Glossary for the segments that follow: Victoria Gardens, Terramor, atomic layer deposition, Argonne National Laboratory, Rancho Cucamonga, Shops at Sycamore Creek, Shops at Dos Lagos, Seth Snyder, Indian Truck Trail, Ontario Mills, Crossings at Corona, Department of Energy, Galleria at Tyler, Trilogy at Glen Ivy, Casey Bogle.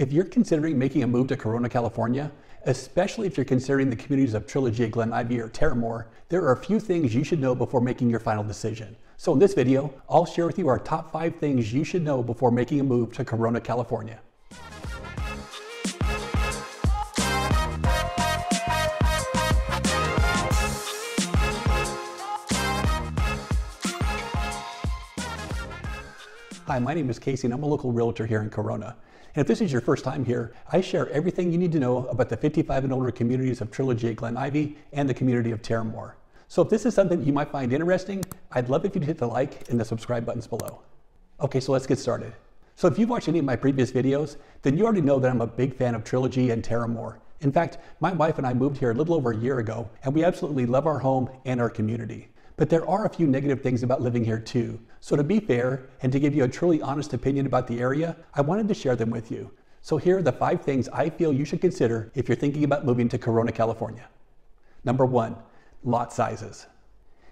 If you're considering making a move to Corona, California, especially if you're considering the communities of Trilogy at Glen Ivy or Terramor, there are a few things you should know before making your final decision. So in this video, I'll share with you our top 5 things you should know before making a move to Corona, California. Hi, my name is Casey and I'm a local realtor here in Corona. And if this is your first time here, I share everything you need to know about the 55 and older communities of Trilogy at Glen Ivy and the community of Terramor. So if this is something you might find interesting, I'd love if you'd hit the like and the subscribe buttons below. Okay, so let's get started. So if you've watched any of my previous videos, then you already know that I'm a big fan of Trilogy and Terramor. In fact, my wife and I moved here a little over a year ago, and we absolutely love our home and our community. But there are a few negative things about living here too. So to be fair, and to give you a truly honest opinion about the area, I wanted to share them with you. So here are the 5 things I feel you should consider if you're thinking about moving to Corona, California. Number 1, lot sizes.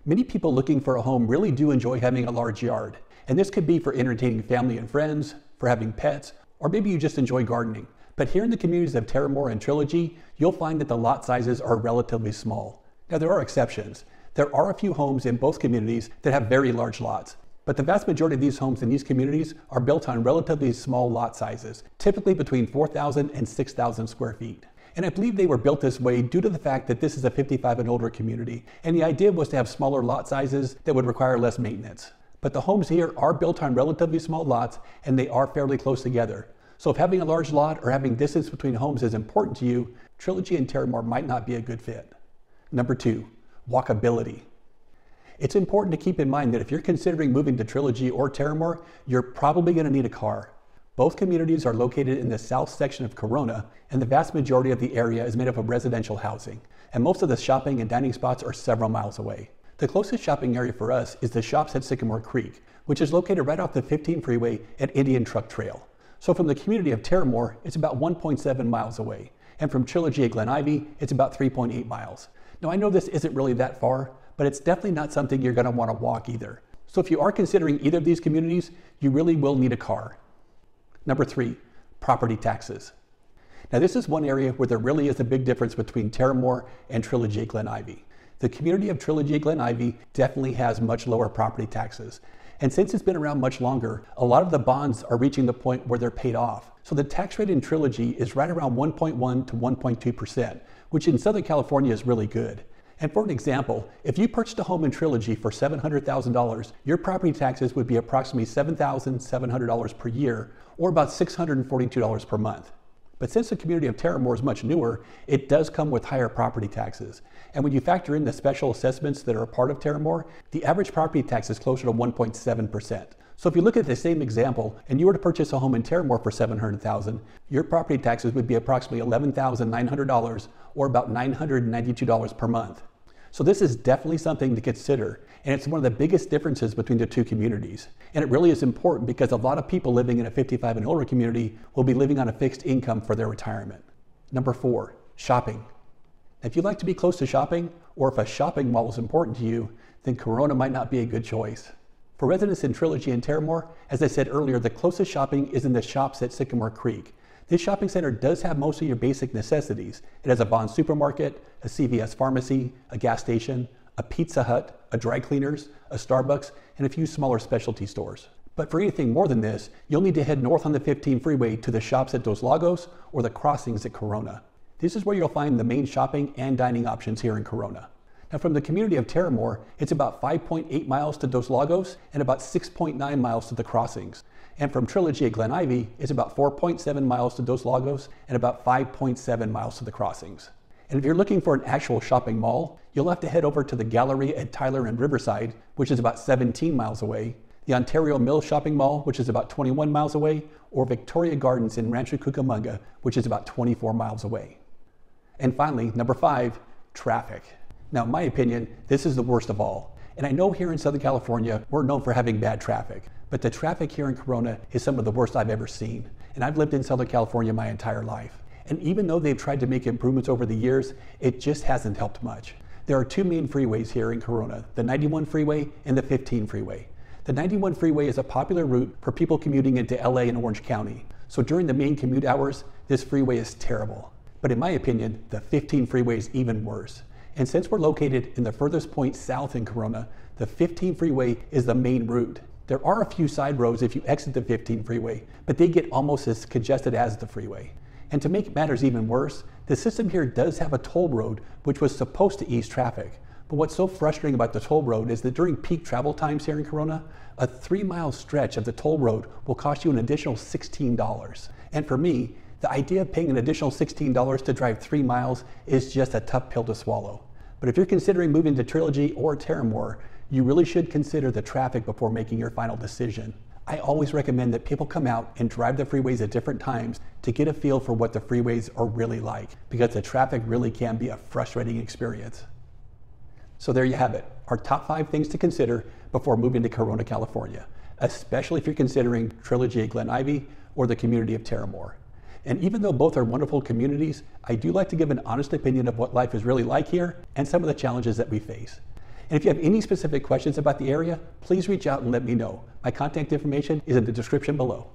Many people looking for a home really do enjoy having a large yard. And this could be for entertaining family and friends, for having pets, or maybe you just enjoy gardening. But here in the communities of Terramor and Trilogy, you'll find that the lot sizes are relatively small. Now there are exceptions. There are a few homes in both communities that have very large lots, but the vast majority of these homes in these communities are built on relatively small lot sizes, typically between 4,000 and 6,000 square feet. And I believe they were built this way due to the fact that this is a 55 and older community, and the idea was to have smaller lot sizes that would require less maintenance. But the homes here are built on relatively small lots, and they are fairly close together. So if having a large lot or having distance between homes is important to you, Trilogy and Terramor might not be a good fit. Number 2. Walkability. It's important to keep in mind that if you're considering moving to Trilogy or Terramor, you're probably going to need a car. Both communities are located in the south section of Corona, and the vast majority of the area is made up of residential housing, and most of the shopping and dining spots are several miles away. The closest shopping area for us is the Shops at Sycamore Creek, which is located right off the 15 freeway at Indian Truck Trail. So from the community of Terramor, it's about 1.7 miles away, and from Trilogy at Glen Ivy, it's about 3.8 miles. Now I know this isn't really that far, but it's definitely not something you're going to want to walk either. So if you are considering either of these communities, you really will need a car. Number 3, property taxes. Now this is one area where there really is a big difference between Terramor and Trilogy at Glen Ivy. The community of Trilogy at Glen Ivy definitely has much lower property taxes. And since it's been around much longer, a lot of the bonds are reaching the point where they're paid off. So the tax rate in Trilogy is right around 1.1 to 1.2%, which in Southern California is really good. And for an example, if you purchased a home in Trilogy for $700,000, your property taxes would be approximately $7,700 per year, or about $642 per month. But since the community of Terramor is much newer, it does come with higher property taxes. And when you factor in the special assessments that are a part of Terramor, the average property tax is closer to 1.7%. So if you look at the same example, and you were to purchase a home in Terramor for $700,000, your property taxes would be approximately $11,900, or about $992 per month. So this is definitely something to consider, and it's one of the biggest differences between the two communities. And it really is important because a lot of people living in a 55 and older community will be living on a fixed income for their retirement. Number 4, shopping. If you'd like to be close to shopping, or if a shopping mall is important to you, then Corona might not be a good choice. For residents in Trilogy and Terramor, as I said earlier, the closest shopping is in the Shops at Sycamore Creek. This shopping center does have most of your basic necessities. It has a Bond supermarket, a CVS pharmacy, a gas station, a Pizza Hut, a dry cleaners, a Starbucks, and a few smaller specialty stores. But for anything more than this, you'll need to head north on the 15 freeway to the Shops at Dos Lagos or the Crossings at Corona. This is where you'll find the main shopping and dining options here in Corona. Now from the community of Terramor, it's about 5.8 miles to Dos Lagos and about 6.9 miles to the Crossings. And from Trilogy at Glen Ivy, it's about 4.7 miles to Dos Lagos and about 5.7 miles to the Crossings. And if you're looking for an actual shopping mall, you'll have to head over to the Galleria at Tyler and Riverside, which is about 17 miles away, the Ontario Mills shopping mall, which is about 21 miles away, or Victoria Gardens in Rancho Cucamonga, which is about 24 miles away. And finally, number 5, traffic. Now, in my opinion, this is the worst of all. And I know here in Southern California, we're known for having bad traffic, but the traffic here in Corona is some of the worst I've ever seen. And I've lived in Southern California my entire life. And even though they've tried to make improvements over the years, it just hasn't helped much. There are two main freeways here in Corona, the 91 freeway and the 15 freeway. The 91 freeway is a popular route for people commuting into LA and Orange County. So during the main commute hours, this freeway is terrible. But in my opinion, the 15 freeway is even worse. And since we're located in the furthest point south in Corona, the 15 freeway is the main route. There are a few side roads if you exit the 15 freeway, but they get almost as congested as the freeway. And to make matters even worse, the system here does have a toll road, which was supposed to ease traffic. But what's so frustrating about the toll road is that during peak travel times here in Corona, a 3-mile stretch of the toll road will cost you an additional $16. And for me, the idea of paying an additional $16 to drive 3 miles is just a tough pill to swallow. But if you're considering moving to Trilogy or Terramor, you really should consider the traffic before making your final decision. I always recommend that people come out and drive the freeways at different times to get a feel for what the freeways are really like, because the traffic really can be a frustrating experience. So there you have it, our top 5 things to consider before moving to Corona, California, especially if you're considering Trilogy at Glen Ivy or the community of Terramor. And even though both are wonderful communities, I do like to give an honest opinion of what life is really like here and some of the challenges that we face. And if you have any specific questions about the area, please reach out and let me know. My contact information is in the description below.